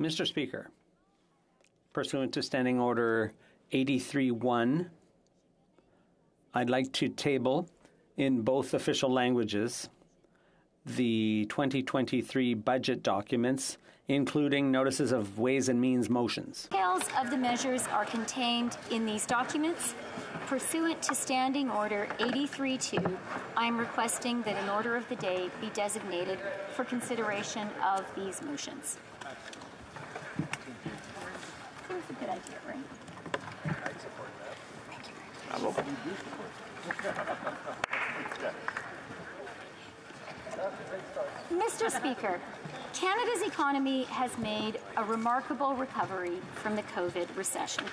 Mr. Speaker, pursuant to Standing Order 83-1, I'd like to table in both official languages the 2023 budget documents, including notices of ways and means motions. Details of the measures are contained in these documents. Pursuant to Standing Order 83-2, I am requesting that an order of the day be designated for consideration of these motions. Seems a good idea, right? I support that. Thank you very much. Mr. Speaker, Canada's economy has made a remarkable recovery from the COVID recession.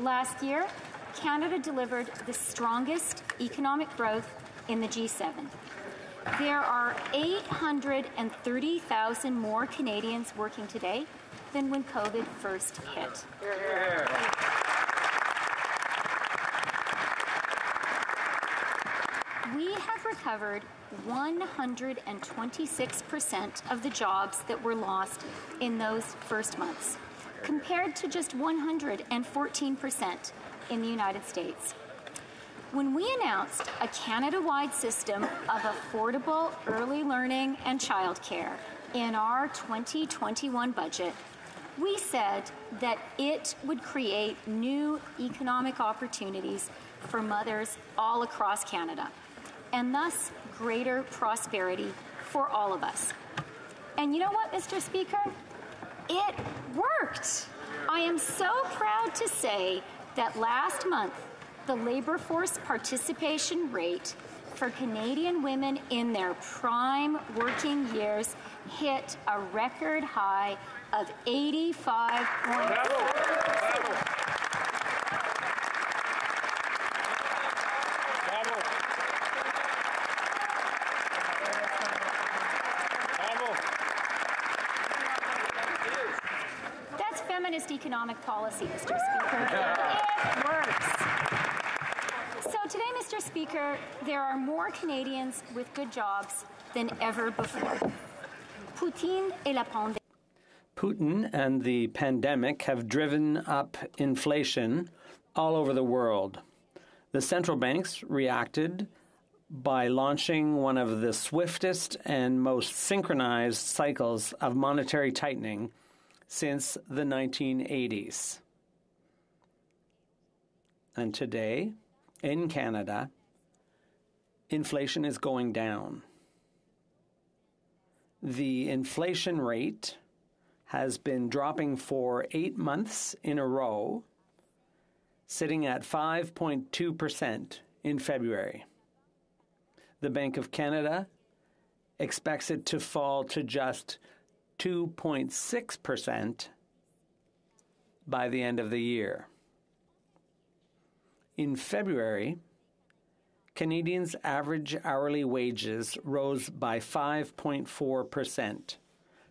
Last year, Canada delivered the strongest economic growth in the G7. There are 830,000 more Canadians working today than when COVID first hit. Yeah. We have recovered 126% of the jobs that were lost in those first months, compared to just 114% in the United States. When we announced a Canada-wide system of affordable early learning and childcare in our 2021 budget, we said that it would create new economic opportunities for mothers all across Canada, and thus greater prosperity for all of us. And you know what, Mr. Speaker? It worked. I am so proud to say that last month, the labor force participation rate for Canadian women in their prime working years hit a record high of 85.4%. Economic policy, Mr. Speaker. It works. So today, Mr. Speaker, there are more Canadians with good jobs than ever before. Putin and the pandemic have driven up inflation all over the world. The central banks reacted by launching one of the swiftest and most synchronized cycles of monetary tightening since the 1980s. And today, in Canada, inflation is going down. The inflation rate has been dropping for 8 months in a row, sitting at 5.2% in February. The Bank of Canada expects it to fall to just 2.6% by the end of the year. In February, Canadians' average hourly wages rose by 5.4%,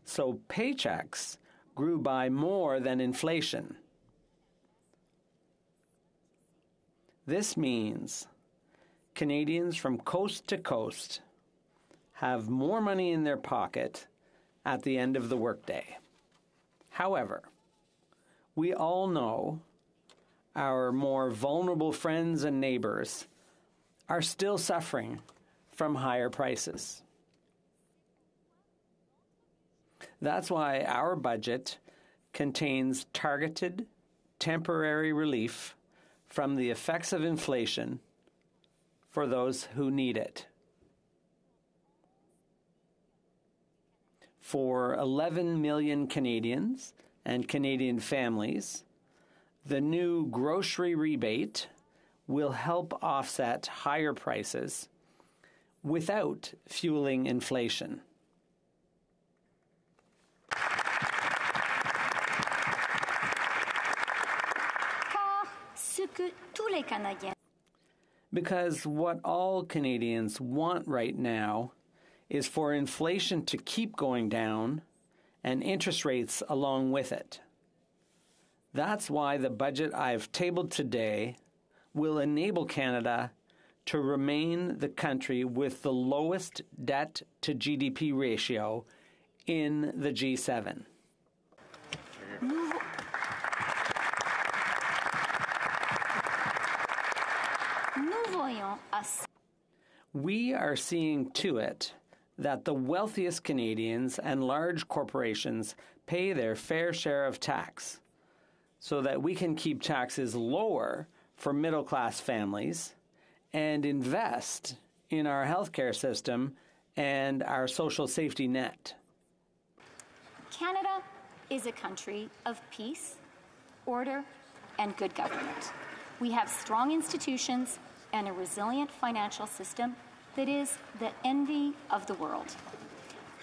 so paychecks grew by more than inflation. This means Canadians from coast to coast have more money in their pocket at the end of the workday. However, we all know our more vulnerable friends and neighbors are still suffering from higher prices. That's why our budget contains targeted temporary relief from the effects of inflation for those who need it. For 11 million Canadians and Canadian families, the new grocery rebate will help offset higher prices without fueling inflation. Because what all Canadians want right now is for inflation to keep going down and interest rates along with it. That's why the budget I've tabled today will enable Canada to remain the country with the lowest debt to GDP ratio in the G7. We are seeing to it that the wealthiest Canadians and large corporations pay their fair share of tax so that we can keep taxes lower for middle-class families and invest in our healthcare system and our social safety net. Canada is a country of peace, order, and good government. We have strong institutions and a resilient financial system that is the envy of the world.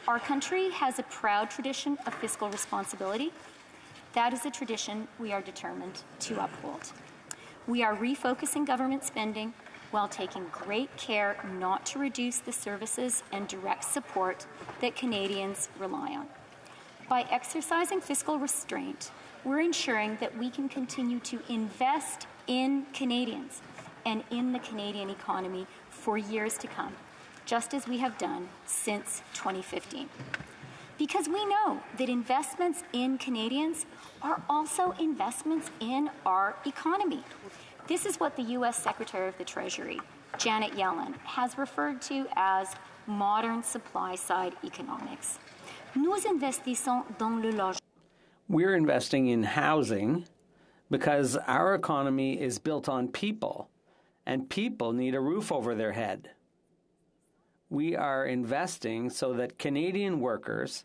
Our country has a proud tradition of fiscal responsibility. That is a tradition we are determined to uphold. We are refocusing government spending while taking great care not to reduce the services and direct support that Canadians rely on. By exercising fiscal restraint, we're ensuring that we can continue to invest in Canadians and in the Canadian economy for years to come, just as we have done since 2015. Because we know that investments in Canadians are also investments in our economy. This is what the U.S. Secretary of the Treasury, Janet Yellen, has referred to as modern supply-side economics. Nous investissons dans le logement. We're investing in housing because our economy is built on people, and people need a roof over their head. We are investing so that Canadian workers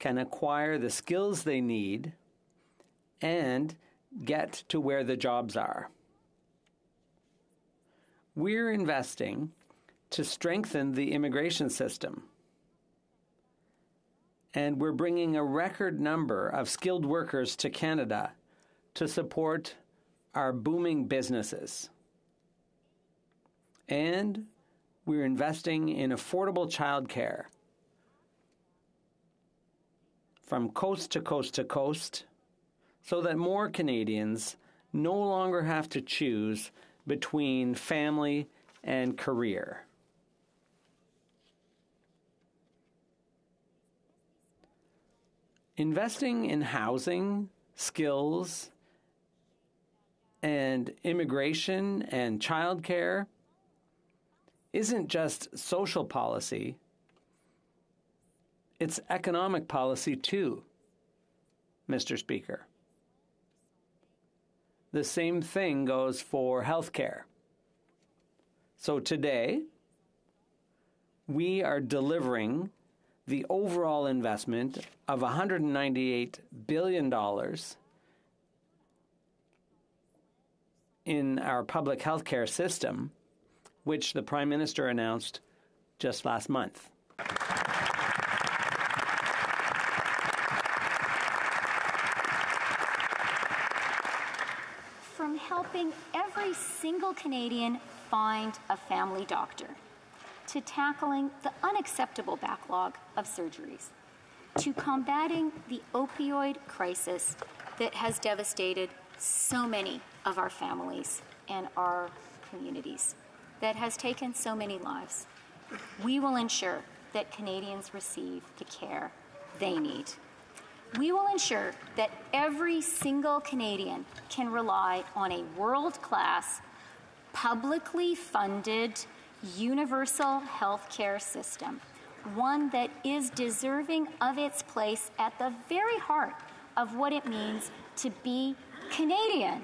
can acquire the skills they need and get to where the jobs are. We're investing to strengthen the immigration system. And we're bringing a record number of skilled workers to Canada to support our booming businesses. And we're investing in affordable childcare from coast to coast to coast so that more Canadians no longer have to choose between family and career. Investing in housing, skills, and immigration and childcare isn't just social policy, it's economic policy too, Mr. Speaker. The same thing goes for healthcare. So today, we are delivering the overall investment of $198 billion in our public healthcare system, which the Prime Minister announced just last month. From helping every single Canadian find a family doctor, to tackling the unacceptable backlog of surgeries, to combating the opioid crisis that has devastated so many of our families and our communities, that has taken so many lives, we will ensure that Canadians receive the care they need. We will ensure that every single Canadian can rely on a world-class, publicly funded, universal health care system, one that is deserving of its place at the very heart of what it means to be Canadian.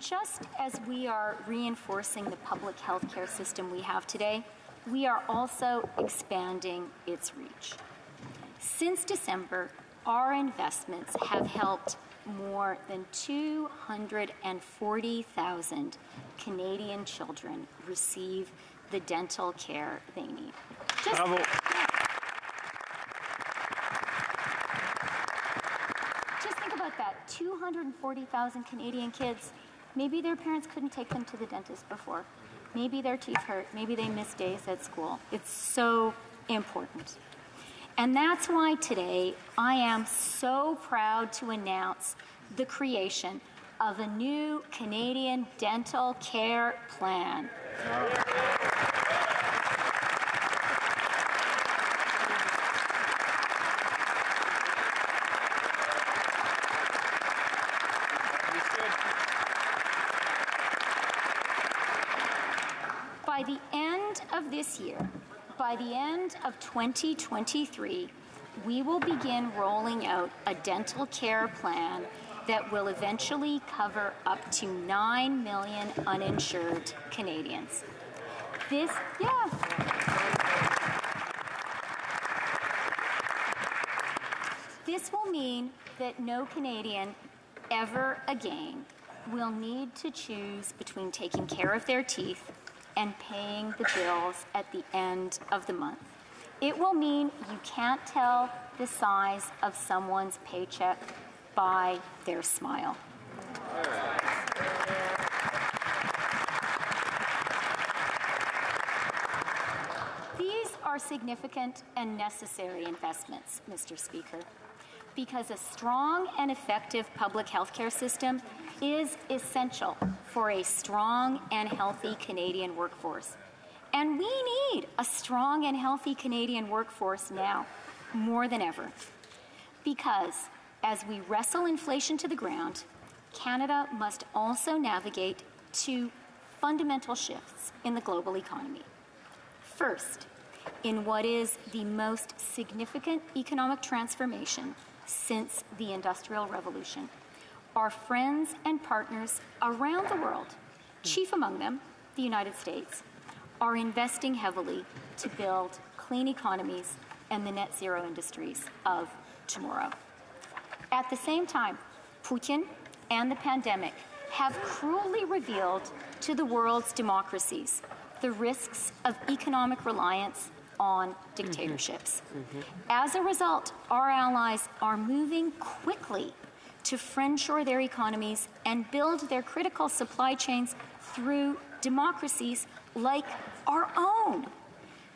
Just as we are reinforcing the public health care system we have today, we are also expanding its reach. Since December, our investments have helped more than 240,000 Canadian children receive the dental care they need. Just think about that, 240,000 Canadian kids. Maybe their parents couldn't take them to the dentist before. Maybe their teeth hurt. Maybe they miss days at school. It's so important. And that's why today I am so proud to announce the creation of a new Canadian dental care plan. By the end of this year, by the end of 2023, we will begin rolling out a dental care plan that will eventually cover up to 9 million uninsured Canadians. This will mean that no Canadian ever again will need to choose between taking care of their teeth and paying the bills at the end of the month. It will mean you can't tell the size of someone's paycheck by their smile. These are significant and necessary investments, Mr. Speaker, because a strong and effective public health care system is essential for a strong and healthy Canadian workforce. And we need a strong and healthy Canadian workforce now, more than ever. Because as we wrestle inflation to the ground, Canada must also navigate two fundamental shifts in the global economy. First, in what is the most significant economic transformation since the Industrial Revolution, our friends and partners around the world, chief among them the United States, are investing heavily to build clean economies and the net zero industries of tomorrow. At the same time, Putin and the pandemic have cruelly revealed to the world's democracies the risks of economic reliance on dictatorships. As a result, our allies are moving quickly to friendshore their economies and build their critical supply chains through democracies like our own.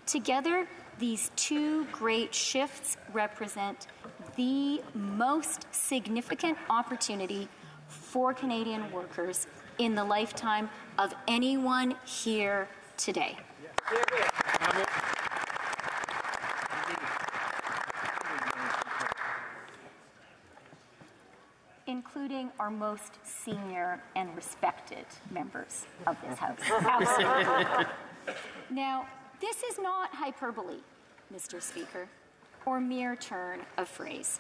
Together, these two great shifts represent the most significant opportunity for Canadian workers in the lifetime of anyone here today. Including our most senior and respected members of this House. Absolutely. Now, this is not hyperbole, Mr. Speaker, or mere turn of phrase.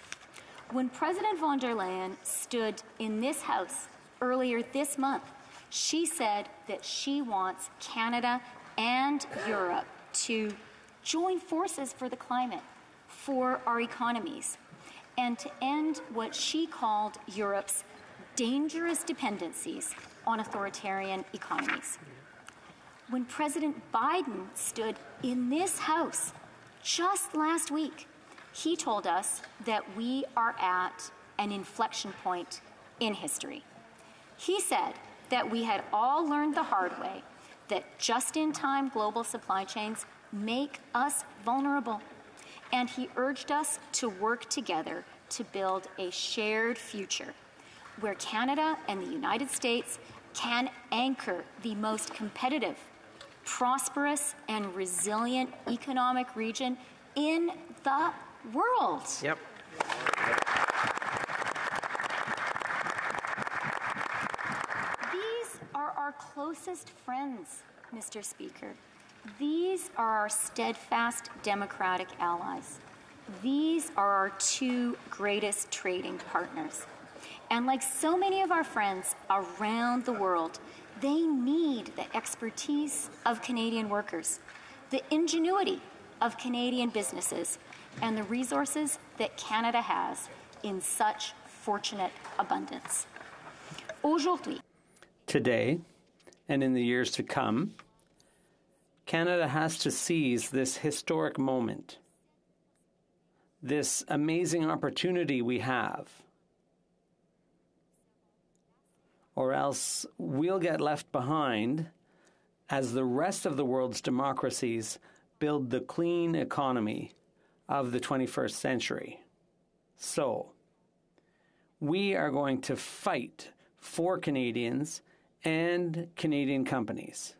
When President von der Leyen stood in this House earlier this month, she said that she wants Canada and Europe to join forces for the climate, for our economies, and to end what she called Europe's dangerous dependencies on authoritarian economies. When President Biden stood in this House just last week, he told us that we are at an inflection point in history. He said that we had all learned the hard way that just-in-time global supply chains make us vulnerable. And he urged us to work together to build a shared future where Canada and the United States can anchor the most competitive, prosperous, and resilient economic region in the world. Yep. These are our closest friends, Mr. Speaker. These are our steadfast democratic allies. These are our two greatest trading partners. And like so many of our friends around the world, they need the expertise of Canadian workers, the ingenuity of Canadian businesses, and the resources that Canada has in such fortunate abundance. Aujourd'hui, today, and in the years to come, Canada has to seize this historic moment, this amazing opportunity we have, or else we'll get left behind as the rest of the world's democracies build the clean economy of the 21st century. So, we are going to fight for Canadians and Canadian companies.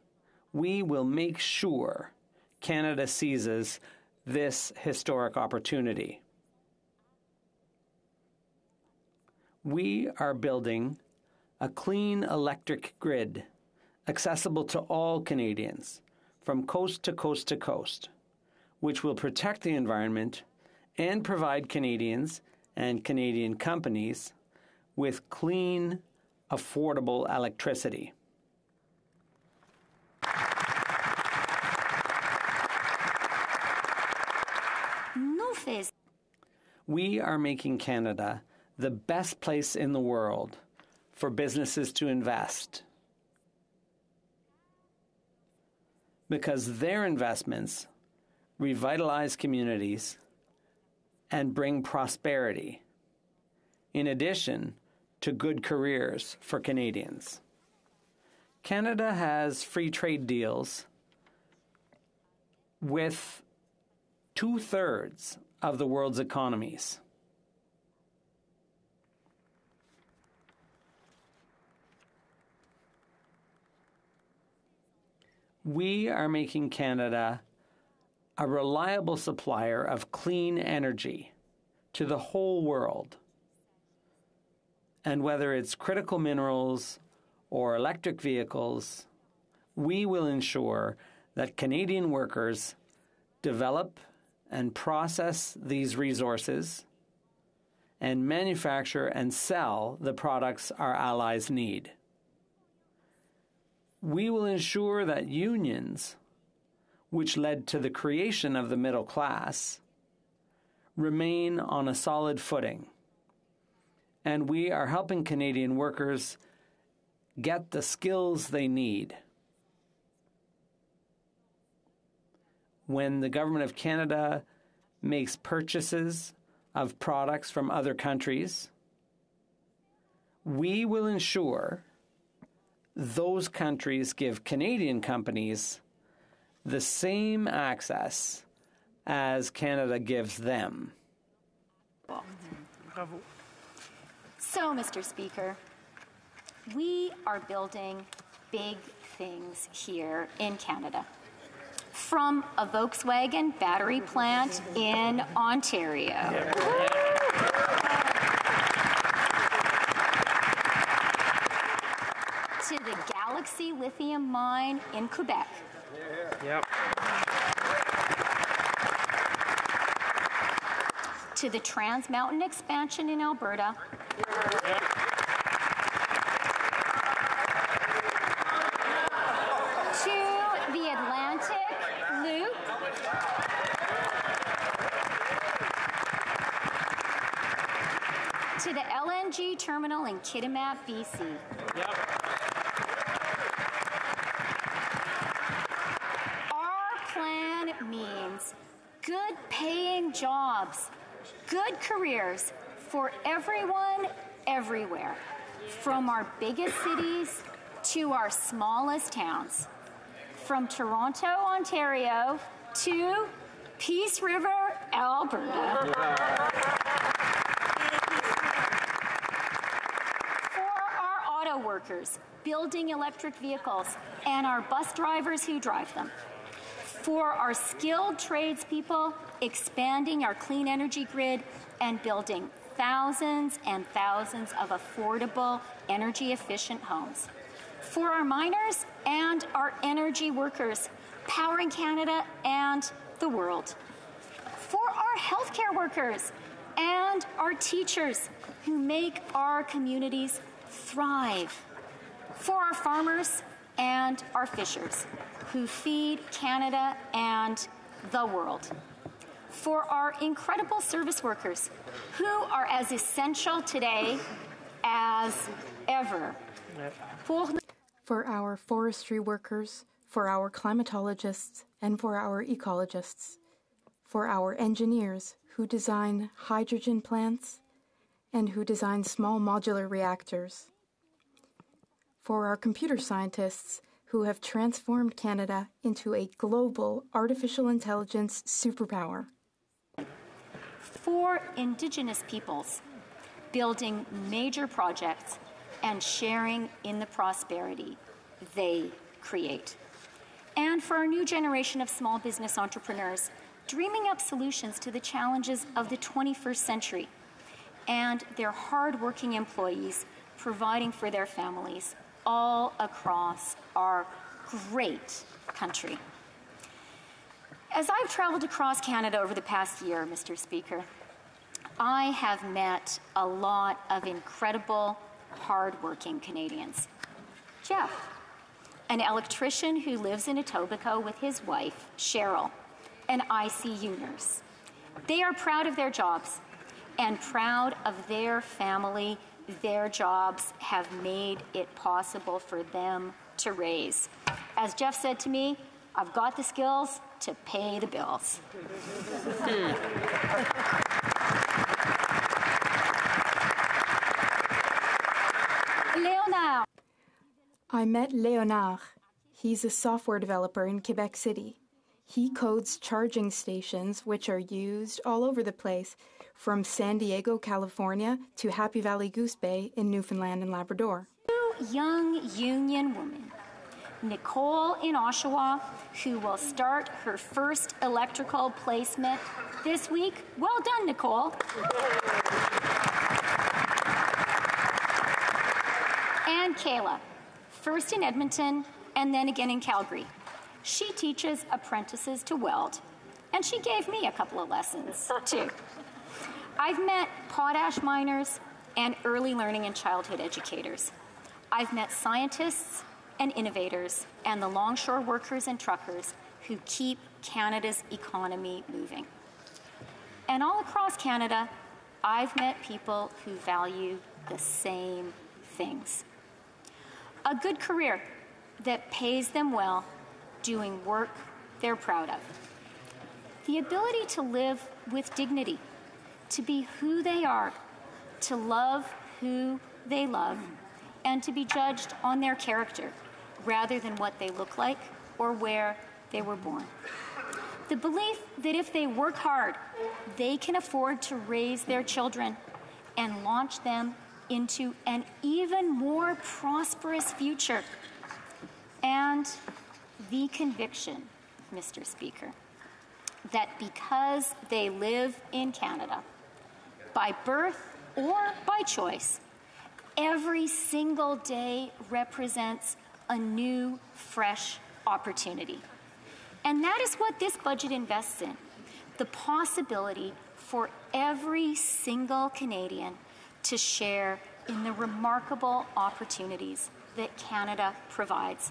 We will make sure Canada seizes this historic opportunity. We are building a clean electric grid accessible to all Canadians from coast to coast to coast, which will protect the environment and provide Canadians and Canadian companies with clean, affordable electricity. We are making Canada the best place in the world for businesses to invest, because their investments revitalize communities and bring prosperity, in addition to good careers for Canadians. Canada has free trade deals with two-thirds of the world's economies. We are making Canada a reliable supplier of clean energy to the whole world. And whether it's critical minerals or electric vehicles, we will ensure that Canadian workers develop and process these resources and manufacture and sell the products our allies need. We will ensure that unions, which led to the creation of the middle class, remain on a solid footing. And we are helping Canadian workers get the skills they need. When the government of Canada makes purchases of products from other countries, we will ensure those countries give Canadian companies the same access as Canada gives them. Bravo. So, Mr. Speaker, we are building big things here in Canada. From a Volkswagen battery plant in Ontario. Yeah. To the Galaxy lithium mine in Quebec. Yeah. Yep. To the Trans Mountain expansion in Alberta. Yeah. To the Atlantic loop, to the LNG terminal in Kitimat, BC. Yep. Our plan means good paying jobs, good careers for everyone, everywhere, from our biggest cities to our smallest towns. From Toronto, Ontario, to Peace River, Alberta. Yeah. For our auto workers building electric vehicles and our bus drivers who drive them. For our skilled tradespeople expanding our clean energy grid and building thousands and thousands of affordable, energy-efficient homes. For our miners and our energy workers, powering Canada and the world. For our healthcare workers and our teachers who make our communities thrive. For our farmers and our fishers who feed Canada and the world. For our incredible service workers who are as essential today as ever. For our forestry workers, for our climatologists, and for our ecologists, for our engineers who design hydrogen plants and who design small modular reactors, for our computer scientists who have transformed Canada into a global artificial intelligence superpower. for Indigenous peoples, building major projects and sharing in the prosperity they create. And for our new generation of small business entrepreneurs, dreaming up solutions to the challenges of the 21st century and their hard-working employees providing for their families all across our great country. As I've traveled across Canada over the past year, Mr. Speaker, I have met a lot of incredible, hard-working Canadians. Jeff, an electrician who lives in Etobicoke with his wife, Cheryl, an ICU nurse. They are proud of their jobs and proud of their family. Their jobs have made it possible for them to raise. As Jeff said to me, I've got the skills to pay the bills. Leonard. I met Leonard. He's a software developer in Quebec City. He codes charging stations, which are used all over the place, from San Diego, California, to Happy Valley Goose Bay in Newfoundland and Labrador. Two young union women, Nicole in Oshawa, who will start her first electrical placement this week. Well done, Nicole. And Kayla, first in Edmonton and then again in Calgary. She teaches apprentices to weld, and she gave me a couple of lessons, too. I've met potash miners and early learning and childhood educators. I've met scientists and innovators and the longshore workers and truckers who keep Canada's economy moving. And all across Canada, I've met people who value the same things. A good career that pays them well, doing work they're proud of. The ability to live with dignity, to be who they are, to love who they love, and to be judged on their character rather than what they look like or where they were born. The belief that if they work hard, they can afford to raise their children and launch them into an even more prosperous future. And the conviction, Mr. Speaker, that because they live in Canada, by birth or by choice, every single day represents a new, fresh opportunity. And that is what this budget invests in, the possibility for every single Canadian to share in the remarkable opportunities that Canada provides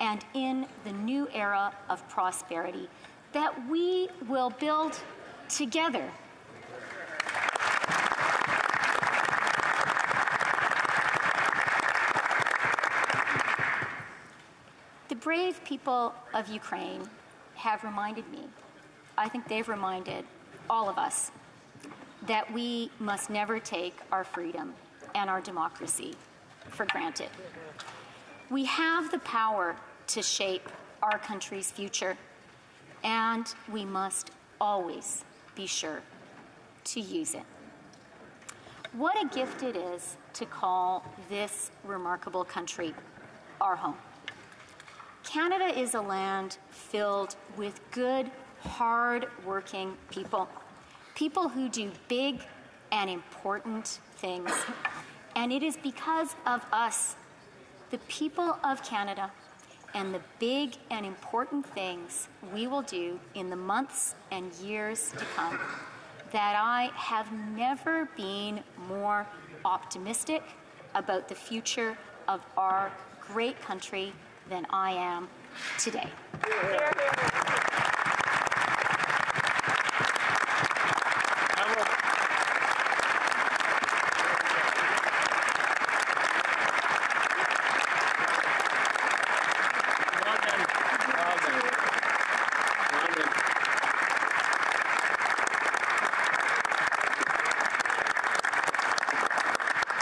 and in the new era of prosperity that we will build together. The brave people of Ukraine have reminded me, I think they've reminded all of us, that we must never take our freedom and our democracy for granted. We have the power to shape our country's future, and we must always be sure to use it. What a gift it is to call this remarkable country our home. Canada is a land filled with good, hard-working people, people who do big and important things. And it is because of us, the people of Canada, and the big and important things we will do in the months and years to come, that I have never been more optimistic about the future of our great country than I am today.